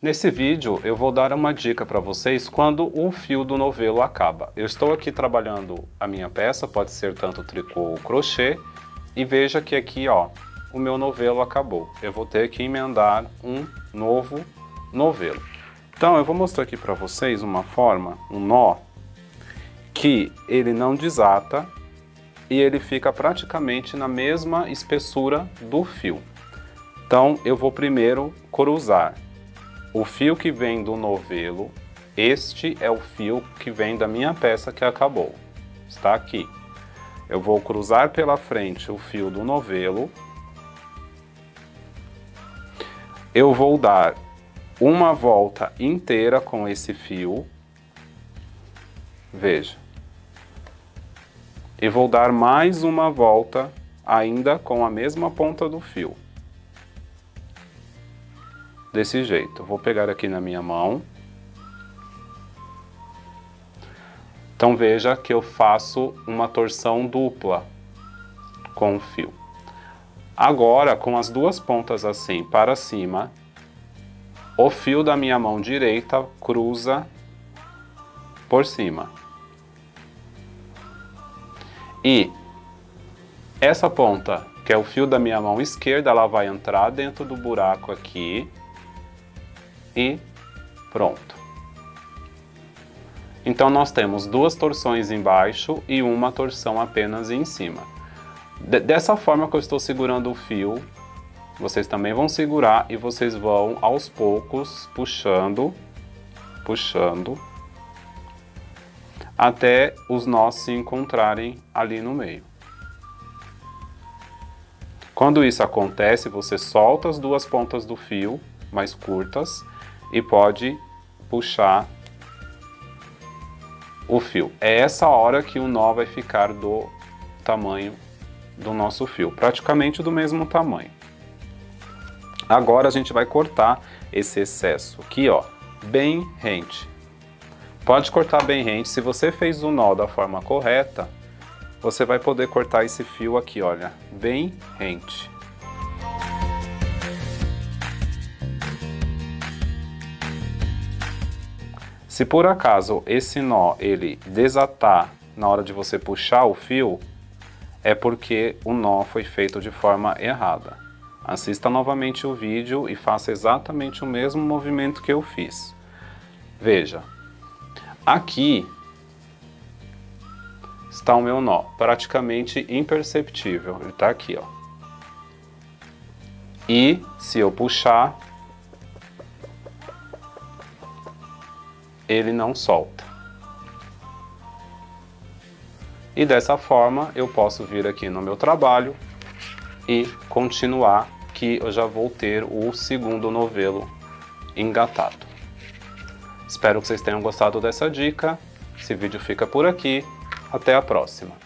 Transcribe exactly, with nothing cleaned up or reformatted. Nesse vídeo eu vou dar uma dica para vocês quando o fio do novelo acaba. Eu estou aqui trabalhando a minha peça, pode ser tanto tricô ou crochê, e veja que aqui, ó, o meu novelo acabou. Eu vou ter que emendar um novo novelo. Então eu vou mostrar aqui para vocês uma forma, um nó, que ele não desata e ele fica praticamente na mesma espessura do fio. Então eu vou primeiro cruzar. O fio que vem do novelo, este é o fio que vem da minha peça que acabou, está aqui. Eu vou cruzar pela frente o fio do novelo. Eu vou dar uma volta inteira com esse fio, veja. E vou dar mais uma volta ainda com a mesma ponta do fio. Desse jeito, vou pegar aqui na minha mão. Então veja que eu faço uma torção dupla com o fio. Agora, com as duas pontas assim para cima, o fio da minha mão direita cruza por cima. E essa ponta, que é o fio da minha mão esquerda, ela vai entrar dentro do buraco aqui. E pronto. Então nós temos duas torções embaixo e uma torção apenas em cima. D- dessa forma que eu estou segurando o fio, vocês também vão segurar e vocês vão aos poucos puxando, puxando, até os nós se encontrarem ali no meio. Quando isso acontece, você solta as duas pontas do fio mais curtas e pode puxar o fio. É essa hora que o nó vai ficar do tamanho do nosso fio, praticamente do mesmo tamanho. Agora a gente vai cortar esse excesso aqui, ó, bem rente. Pode cortar bem rente. Se você fez o nó da forma correta, você vai poder cortar esse fio aqui, olha, bem rente. Se por acaso esse nó ele desatar na hora de você puxar o fio, é porque o nó foi feito de forma errada. Assista novamente o vídeo e faça exatamente o mesmo movimento que eu fiz. Veja, aqui está o meu nó, praticamente imperceptível, ele está aqui, ó. E se eu puxar, ele não solta. E dessa forma eu posso vir aqui no meu trabalho e continuar, que eu já vou ter o segundo novelo engatado. Espero que vocês tenham gostado dessa dica. Esse vídeo fica por aqui. Até a próxima.